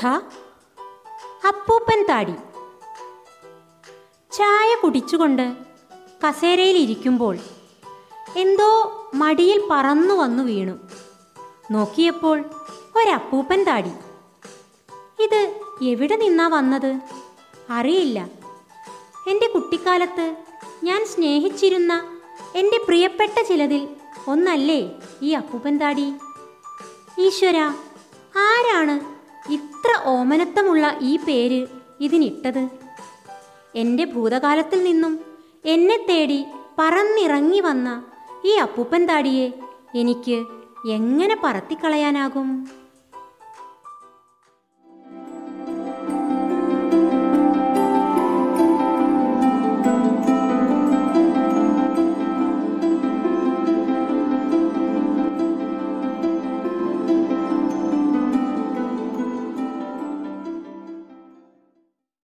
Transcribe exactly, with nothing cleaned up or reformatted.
കഥ അപ്പൂപ്പൻ താടി. ചായ കുടിച്ചുകൊണ്ട് കസേരയിലിരിക്കുമ്പോൾ എന്തോ മടിയിൽ പറന്നു വന്നു വീണു. നോക്കിയപ്പോൾ ഒരപ്പൂപ്പൻ താടി. ഇത് എവിടെ നിന്നാ വന്നത് അറിയില്ല. എൻ്റെ കുട്ടിക്കാലത്ത് ഞാൻ സ്നേഹിച്ചിരുന്ന എൻ്റെ പ്രിയപ്പെട്ട ചിലതിൽ ഒന്നല്ലേ ഈ അപ്പൂപ്പൻ താടി. ഈശ്വര, ആരാണ് ഇത്ര ഓമനത്വമുള്ള ഈ പേര് ഇതിനിട്ടത്? എൻ്റെ ഭൂതകാലത്തിൽ നിന്നും എന്നെ തേടി പറന്നിറങ്ങി വന്ന ഈ അപ്പൂപ്പൻ താടിയെ എനിക്ക് എങ്ങനെ പറത്തിക്കളയാനാകും?